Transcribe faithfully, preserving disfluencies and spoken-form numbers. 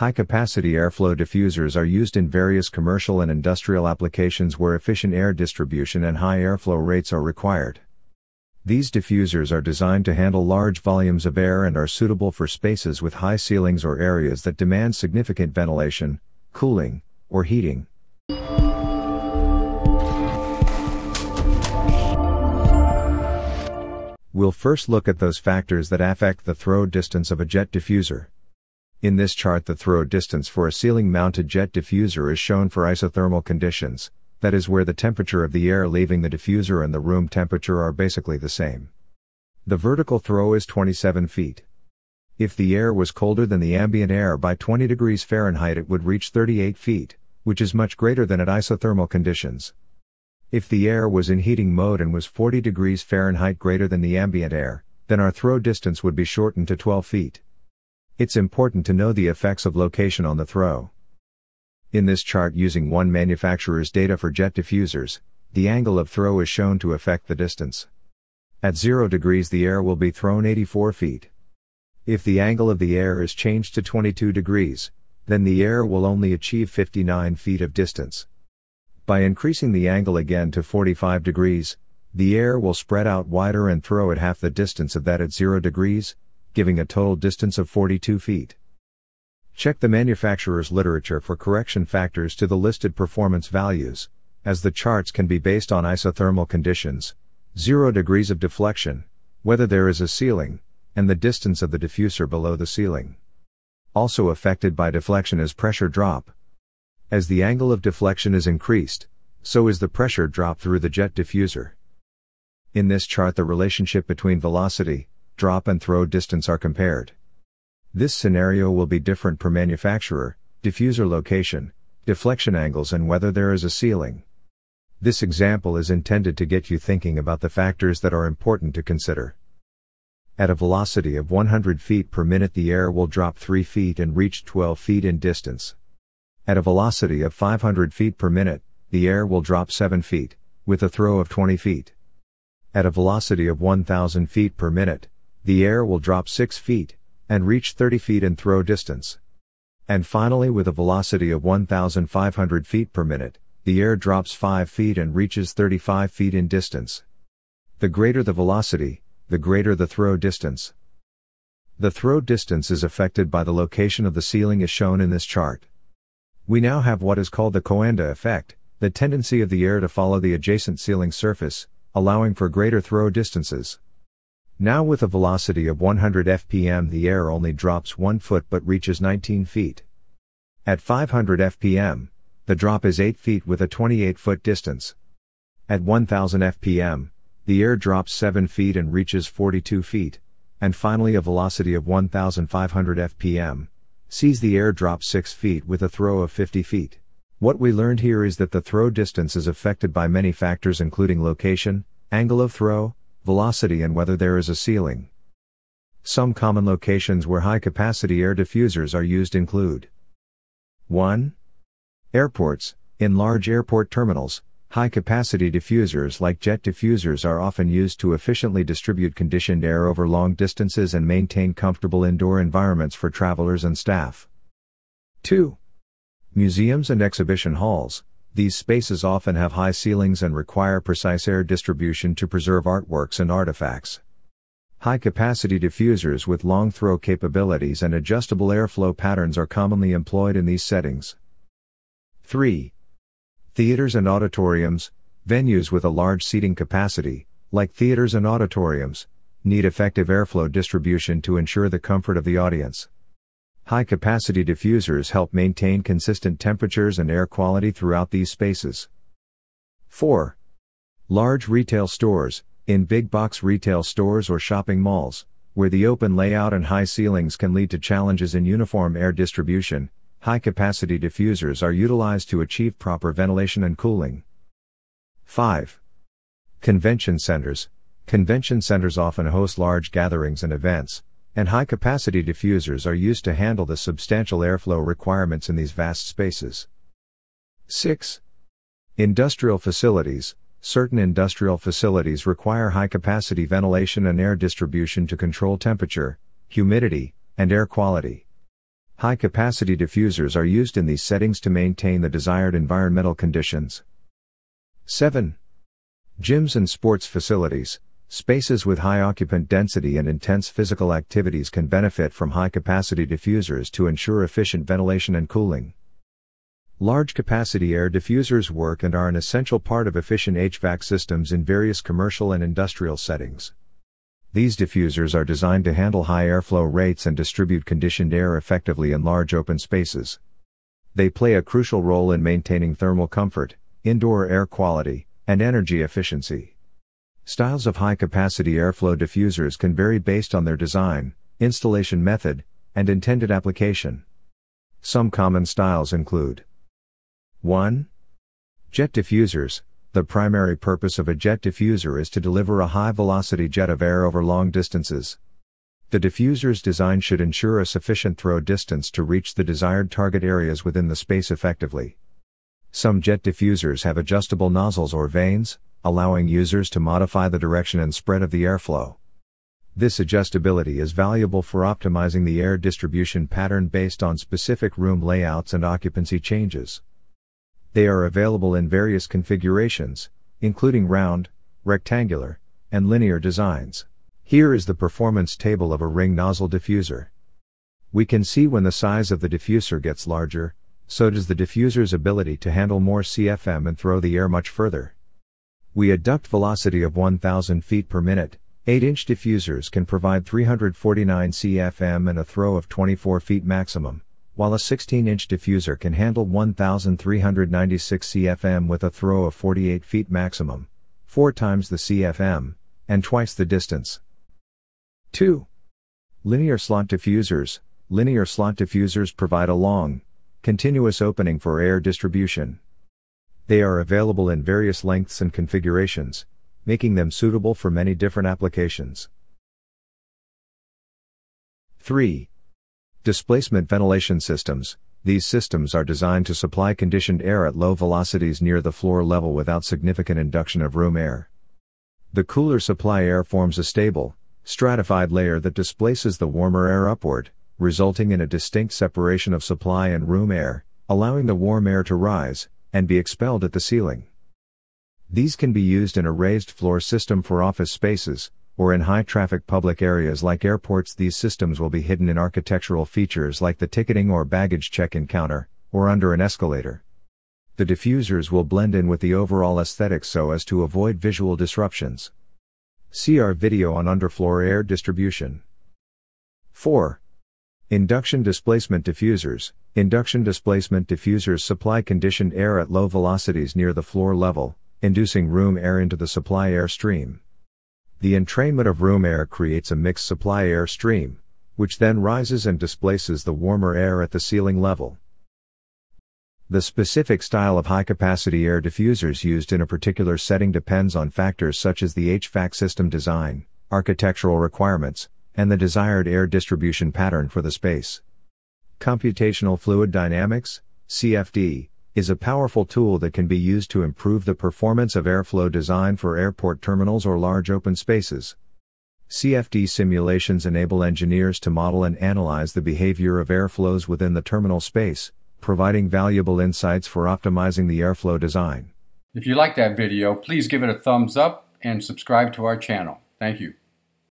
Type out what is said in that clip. High-capacity airflow diffusers are used in various commercial and industrial applications where efficient air distribution and high airflow rates are required. These diffusers are designed to handle large volumes of air and are suitable for spaces with high ceilings or areas that demand significant ventilation, cooling, or heating. We'll first look at those factors that affect the throw distance of a jet diffuser. In this chart, the throw distance for a ceiling-mounted jet diffuser is shown for isothermal conditions, that is where the temperature of the air leaving the diffuser and the room temperature are basically the same. The vertical throw is twenty-seven feet. If the air was colder than the ambient air by twenty degrees Fahrenheit, it would reach thirty-eight feet, which is much greater than at isothermal conditions. If the air was in heating mode and was forty degrees Fahrenheit greater than the ambient air, then our throw distance would be shortened to twelve feet. It's important to know the effects of location on the throw. In this chart, using one manufacturer's data for jet diffusers, the angle of throw is shown to affect the distance. At zero degrees, the air will be thrown eighty-four feet. If the angle of the air is changed to twenty-two degrees, then the air will only achieve fifty-nine feet of distance. By increasing the angle again to forty-five degrees, the air will spread out wider and throw at half the distance of that at zero degrees, giving a total distance of forty-two feet. Check the manufacturer's literature for correction factors to the listed performance values, as the charts can be based on isothermal conditions, zero degrees of deflection, whether there is a ceiling, and the distance of the diffuser below the ceiling. Also affected by deflection is pressure drop. As the angle of deflection is increased, so is the pressure drop through the jet diffuser. In this chart, the relationship between velocity, drop and throw distance are compared. This scenario will be different per manufacturer, diffuser location, deflection angles, and whether there is a ceiling. This example is intended to get you thinking about the factors that are important to consider. At a velocity of one hundred feet per minute, the air will drop three feet and reach twelve feet in distance. At a velocity of five hundred feet per minute, the air will drop seven feet, with a throw of twenty feet. At a velocity of one thousand feet per minute, the air will drop six feet, and reach thirty feet in throw distance. And finally, with a velocity of one thousand five hundred feet per minute, the air drops five feet and reaches thirty-five feet in distance. The greater the velocity, the greater the throw distance. The throw distance is affected by the location of the ceiling as shown in this chart. We now have what is called the Coanda effect, the tendency of the air to follow the adjacent ceiling surface, allowing for greater throw distances. Now, with a velocity of one hundred F P M, the air only drops one foot but reaches nineteen feet. At five hundred F P M, the drop is eight feet with a twenty-eight foot distance. At one thousand F P M, the air drops seven feet and reaches forty-two feet, and finally a velocity of one thousand five hundred F P M. sees the air drop six feet with a throw of fifty feet. What we learned here is that the throw distance is affected by many factors, including location, angle of throw, velocity, and whether there is a ceiling. Some common locations where high-capacity air diffusers are used include one Airports. In large airport terminals, high-capacity diffusers like jet diffusers are often used to efficiently distribute conditioned air over long distances and maintain comfortable indoor environments for travelers and staff. two Museums and exhibition halls. These spaces often have high ceilings and require precise air distribution to preserve artworks and artifacts. High-capacity diffusers with long throw capabilities and adjustable airflow patterns are commonly employed in these settings. three Theaters and auditoriums. Venues with a large seating capacity, like theaters and auditoriums, need effective airflow distribution to ensure the comfort of the audience. High-capacity diffusers help maintain consistent temperatures and air quality throughout these spaces. four Large retail stores. In big-box retail stores or shopping malls, where the open layout and high ceilings can lead to challenges in uniform air distribution, high-capacity diffusers are utilized to achieve proper ventilation and cooling. five Convention centers. Convention centers often host large gatherings and events, and high-capacity diffusers are used to handle the substantial airflow requirements in these vast spaces. six Industrial facilities. Certain industrial facilities require high-capacity ventilation and air distribution to control temperature, humidity, and air quality. High-capacity diffusers are used in these settings to maintain the desired environmental conditions. seven. Gyms and sports facilities. Spaces with high occupant density and intense physical activities can benefit from high-capacity diffusers to ensure efficient ventilation and cooling. Large-capacity air diffusers work and are an essential part of efficient H V A C systems in various commercial and industrial settings. These diffusers are designed to handle high airflow rates and distribute conditioned air effectively in large open spaces. They play a crucial role in maintaining thermal comfort, indoor air quality, and energy efficiency. Styles of high-capacity airflow diffusers can vary based on their design, installation method, and intended application. Some common styles include one. Jet diffusers. The primary purpose of a jet diffuser is to deliver a high-velocity jet of air over long distances. The diffuser's design should ensure a sufficient throw distance to reach the desired target areas within the space effectively. Some jet diffusers have adjustable nozzles or vanes, allowing users to modify the direction and spread of the airflow. This adjustability is valuable for optimizing the air distribution pattern based on specific room layouts and occupancy changes. They are available in various configurations, including round, rectangular, and linear designs. Here is the performance table of a ring nozzle diffuser. We can see when the size of the diffuser gets larger, so does the diffuser's ability to handle more C F M and throw the air much further. We adduct velocity of one thousand feet per minute, eight inch diffusers can provide three hundred forty-nine C F M and a throw of twenty-four feet maximum, while a sixteen inch diffuser can handle one thousand three hundred ninety-six C F M with a throw of forty-eight feet maximum, four times the C F M, and twice the distance. two. Linear slot diffusers. Linear slot diffusers provide a long, continuous opening for air distribution. They are available in various lengths and configurations, making them suitable for many different applications. three. Displacement ventilation systems. These systems are designed to supply conditioned air at low velocities near the floor level without significant induction of room air. The cooler supply air forms a stable, stratified layer that displaces the warmer air upward, resulting in a distinct separation of supply and room air, allowing the warm air to rise and be expelled at the ceiling. These can be used in a raised floor system for office spaces, or in high-traffic public areas like airports. These systems will be hidden in architectural features like the ticketing or baggage check-in counter, or under an escalator. The diffusers will blend in with the overall aesthetic so as to avoid visual disruptions. See our video on underfloor air distribution. four. Induction displacement diffusers. Induction displacement diffusers supply conditioned air at low velocities near the floor level, inducing room air into the supply air stream. The entrainment of room air creates a mixed supply air stream, which then rises and displaces the warmer air at the ceiling level. The specific style of high-capacity air diffusers used in a particular setting depends on factors such as the H V A C system design, architectural requirements, and the desired air distribution pattern for the space. Computational Fluid Dynamics, C F D, is a powerful tool that can be used to improve the performance of airflow design for airport terminals or large open spaces. C F D simulations enable engineers to model and analyze the behavior of airflows within the terminal space, providing valuable insights for optimizing the airflow design. If you like that video, please give it a thumbs up and subscribe to our channel. Thank you.